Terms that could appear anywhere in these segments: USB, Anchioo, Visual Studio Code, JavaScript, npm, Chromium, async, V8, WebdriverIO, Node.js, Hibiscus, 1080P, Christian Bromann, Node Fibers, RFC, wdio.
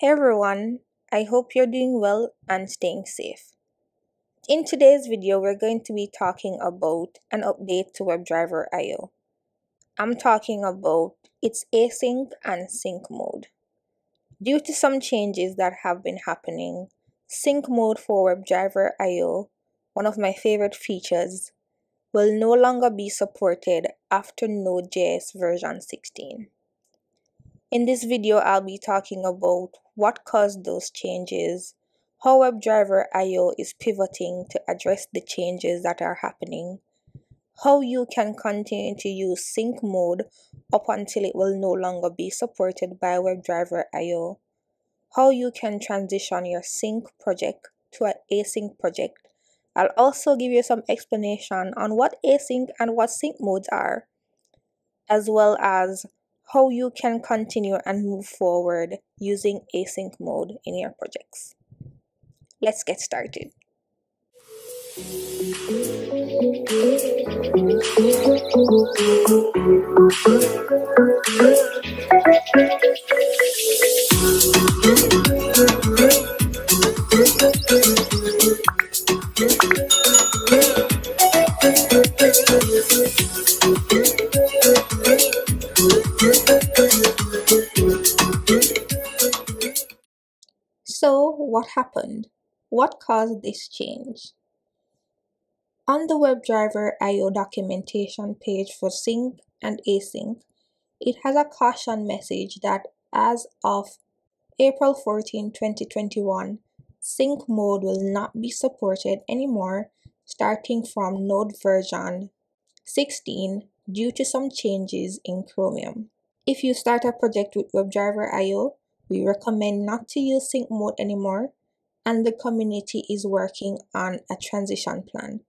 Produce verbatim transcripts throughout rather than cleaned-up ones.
Hey everyone, I hope you're doing well and staying safe. In today's video, we're going to be talking about an update to WebdriverIO. I'm talking about its async and sync mode. Due to some changes that have been happening, sync mode for WebdriverIO, one of my favorite features, will no longer be supported after Node.js version sixteen. In this video, I'll be talking about what caused those changes, how WebdriverIO is pivoting to address the changes that are happening, how you can continue to use sync mode up until it will no longer be supported by WebdriverIO, how you can transition your sync project to an async project. I'll also give you some explanation on what async and what sync modes are, as well as how you can continue and move forward using async mode in your projects. Let's get started. So what happened? What caused this change? On the WebdriverIO documentation page for sync and async, it has a caution message that as of April fourteenth twenty twenty-one, sync mode will not be supported anymore starting from Node version sixteen due to some changes in Chromium. If you start a project with WebdriverIO, we recommend not to use sync mode anymore, and the community is working on a transition plan,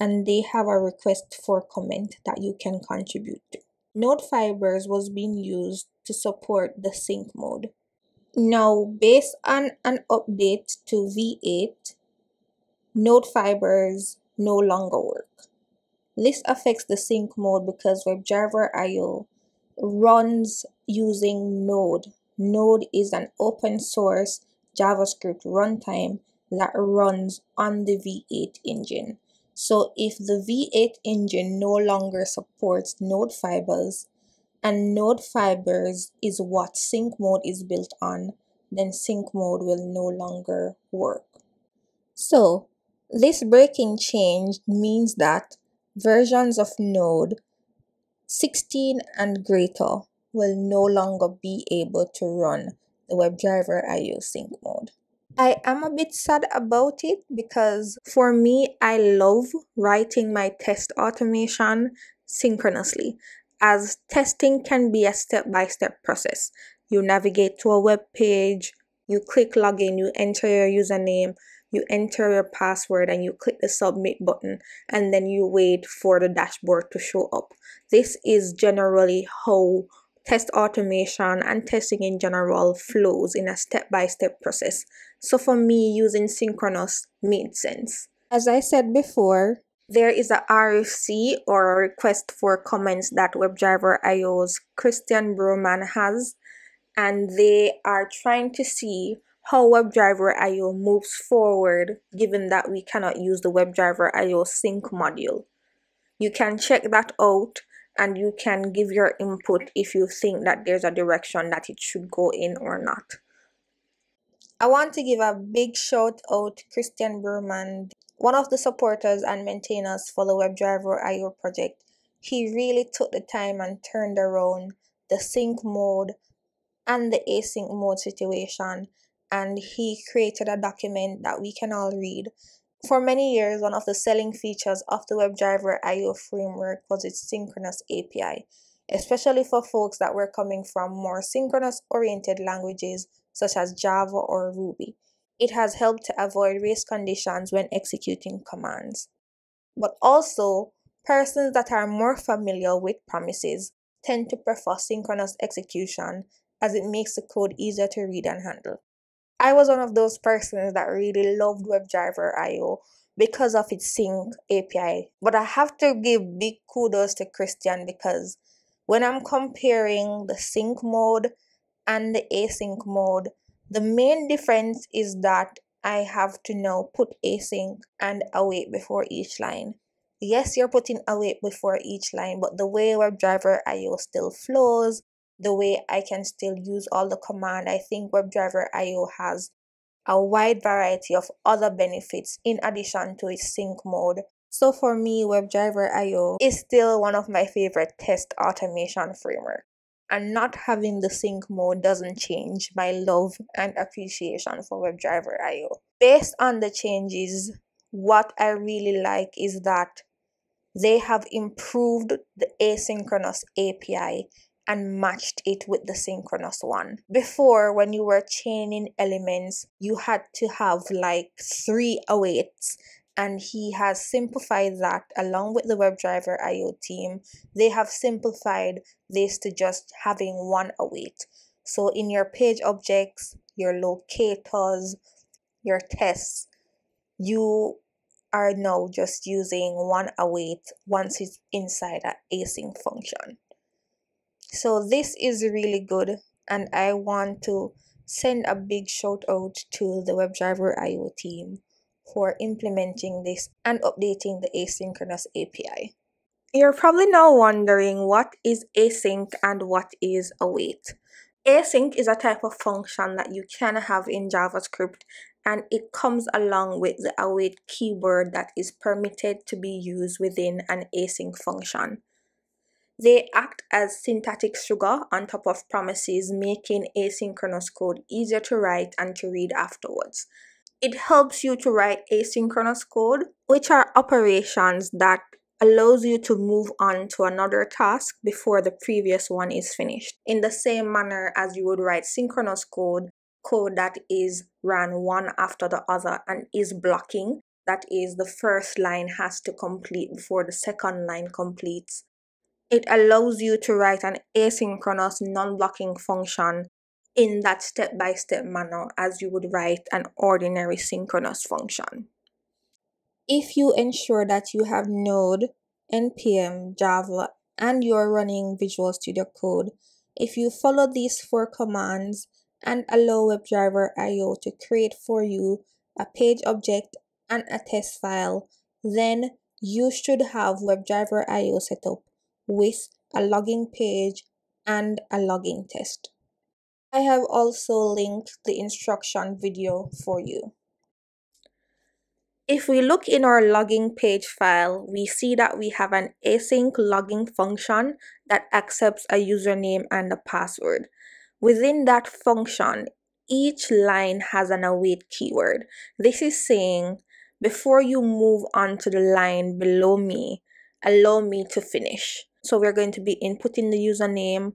and they have a request for comment that you can contribute to. Node Fibers was being used to support the sync mode. Now, based on an update to V eight, Node Fibers no longer work. This affects the sync mode because WebdriverIO runs using Node. Node is an open source JavaScript runtime that runs on the V eight engine. So if the V eight engine no longer supports Node Fibers, and Node Fibers is what sync mode is built on, then sync mode will no longer work. So this breaking change means that versions of Node sixteen and greater will no longer be able to run the WebdriverIO sync mode. I am a bit sad about it because for me, I love writing my test automation synchronously, as testing can be a step-by-step process. You navigate to a web page, you click login, you enter your username, you enter your password, and you click the submit button, and then you wait for the dashboard to show up. This is generally how test automation and testing in general flows, in a step-by-step process. So for me, using synchronous made sense. As I said before, there is a R F C, or a request for comments, that WebdriverIO's Christian Bromann has, and they are trying to see how WebdriverIO moves forward, given that we cannot use the WebdriverIO sync module. You can check that out, and you can give your input if you think that there's a direction that it should go in or not. I want to give a big shout out to Christian Bromann, one of the supporters and maintainers for the WebdriverIO project. He really took the time and turned around the sync mode and the async mode situation, and he created a document that we can all read. For many years, one of the selling features of the WebdriverIO framework was its synchronous A P I, especially for folks that were coming from more synchronous-oriented languages such as Java or Ruby. It has helped to avoid race conditions when executing commands. But also, persons that are more familiar with promises tend to prefer synchronous execution, as it makes the code easier to read and handle. I was one of those persons that really loved WebdriverIO because of its sync A P I. But I have to give big kudos to Christian, because when I'm comparing the sync mode and the async mode, The main difference is that I have to now put async and await before each line. Yes, you're putting await before each line, but the way WebdriverIO still flows, the way I can still use all the command, I think WebdriverIO has a wide variety of other benefits in addition to its sync mode. So for me, WebdriverIO is still one of my favorite test automation frameworks. And not having the sync mode doesn't change my love and appreciation for WebdriverIO. Based on the changes, what I really like is that they have improved the asynchronous A P I and matched it with the synchronous one. Before, when you were chaining elements, you had to have like three awaits. And he has simplified that along with the WebdriverIO team. They have simplified this to just having one await. So in your page objects, your locators, your tests, you are now just using one await once it's inside an async function. So this is really good, and I want to send a big shout out to the WebdriverIO team for implementing this and updating the asynchronous A P I. You're probably now wondering what is async and what is await. Async is a type of function that you can have in JavaScript, and it comes along with the await keyword that is permitted to be used within an async function. They act as syntactic sugar on top of promises, making asynchronous code easier to write and to read afterwards. It helps you to write asynchronous code, which are operations that allows you to move on to another task before the previous one is finished. In the same manner as you would write synchronous code, code that is run one after the other and is blocking, that is, the first line has to complete before the second line completes. It allows you to write an asynchronous non-blocking function in that step-by-step manner as you would write an ordinary synchronous function. If you ensure that you have Node, N P M, Java, and you're running Visual Studio Code, if you follow these four commands and allow WebdriverIO to create for you a page object and a test file, then you should have WebdriverIO set up with a login page and a login test. I have also linked the instruction video for you. If we look in our logging page file, we see that we have an async logging function that accepts a username and a password. Within that function, each line has an await keyword. This is saying, before you move on to the line below me, allow me to finish. So we're going to be inputting the username.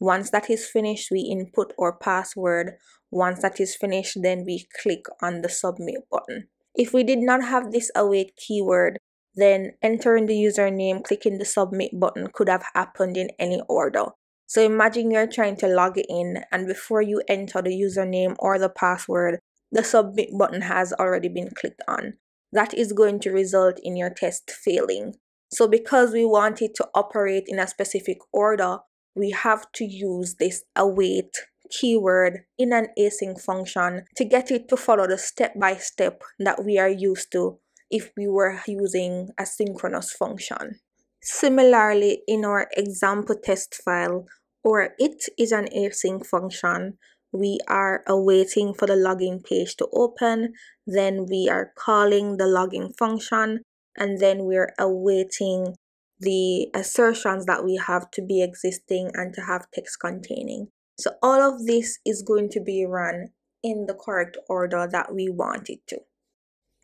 Once that is finished, we input our password. Once that is finished, then we click on the submit button. If we did not have this await keyword, then entering the username, clicking the submit button could have happened in any order. So imagine you're trying to log in, and before you enter the username or the password, the submit button has already been clicked on. That is going to result in your test failing. So because we want it to operate in a specific order, we have to use this await keyword in an async function to get it to follow the step-by-step that we are used to if we were using a synchronous function. Similarly, in our example test file, or it is an async function, we are awaiting for the login page to open, then we are calling the login function, and then we're awaiting the assertions that we have to be existing and to have text containing. So all of this is going to be run in the correct order that we want it to.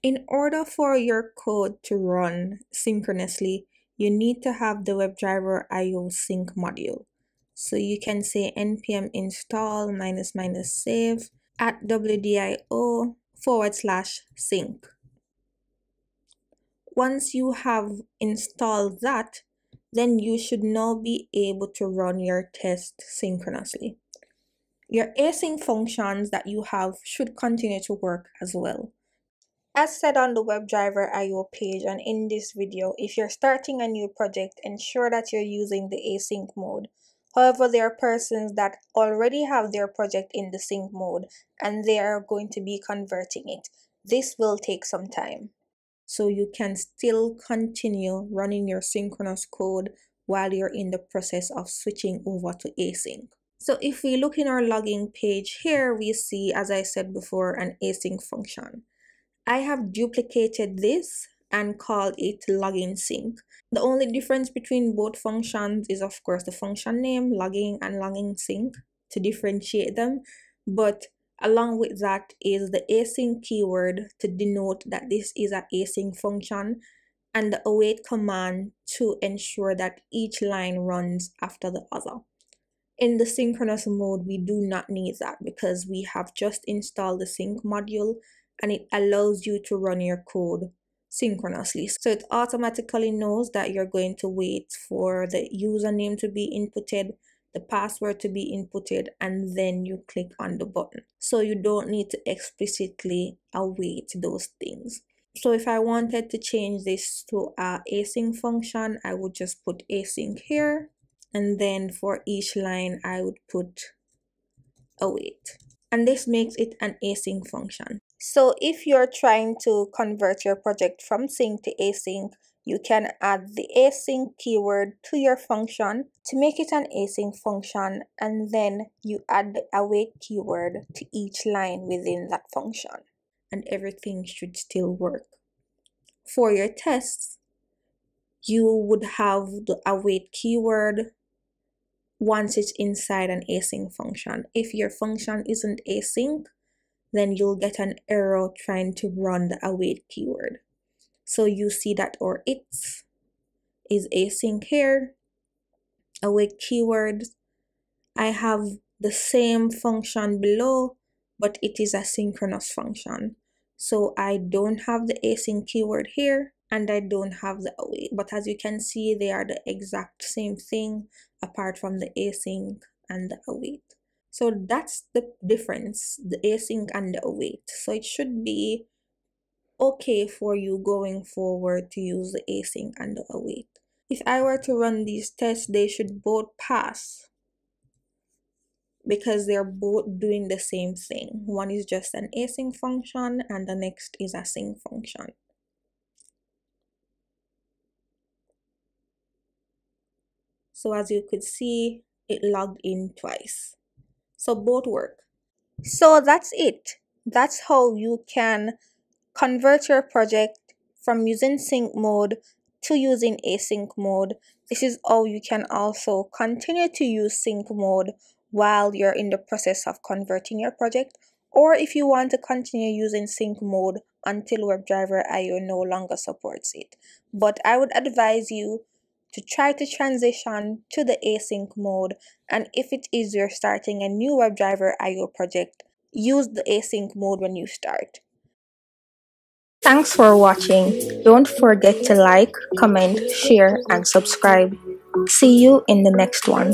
In order for your code to run synchronously, you need to have the WebdriverIO sync module. So you can say npm install minus minus save at wdio forward slash sync. Once you have installed that, then you should now be able to run your test synchronously. Your async functions that you have should continue to work as well. As said on the WebdriverIO page and in this video, if you're starting a new project, ensure that you're using the async mode. However, there are persons that already have their project in the sync mode and they are going to be converting it. This will take some time. So you can still continue running your synchronous code while you're in the process of switching over to async. So if we look in our logging page here, we see, as I said before, an async function. I have duplicated this and called it logging sync. The only difference between both functions is, of course, the function name, logging and logging sync, to differentiate them. But along with that is the async keyword to denote that this is an async function, and the await command to ensure that each line runs after the other. In the synchronous mode, we do not need that because we have just installed the sync module and it allows you to run your code synchronously. So it automatically knows that you're going to wait for the username to be inputted, the password to be inputted, and then you click on the button. So you don't need to explicitly await those things. So if I wanted to change this to a async function, I would just put async here, and then for each line I would put await, and this makes it an async function. So if you're trying to convert your project from sync to async, you can add the async keyword to your function to make it an async function, and then you add the await keyword to each line within that function. And everything should still work. For your tests, you would have the await keyword once it's inside an async function. If your function isn't async, then you'll get an error trying to run the await keyword. So you see that or it's is async here, await keyword. I have the same function below, but it is a synchronous function. So I don't have the async keyword here, and I don't have the await. But as you can see, they are the exact same thing apart from the async and the await. So that's the difference, the async and the await. So it should be okay for you going forward to use the async and the await. If I were to run these tests, they should both pass because they're both doing the same thing. One is just an async function and the next is a sync function. So as you could see, it logged in twice. So both work. So that's it. That's how you can convert your project from using sync mode to using async mode. This is how you can also continue to use sync mode while you're in the process of converting your project, or if you want to continue using sync mode until WebdriverIO no longer supports it. But I would advise you to try to transition to the async mode, and if it is you're starting a new WebdriverIO project, use the async mode when you start. Thanks for watching. Don't forget to like, comment, share, and subscribe. See you in the next one.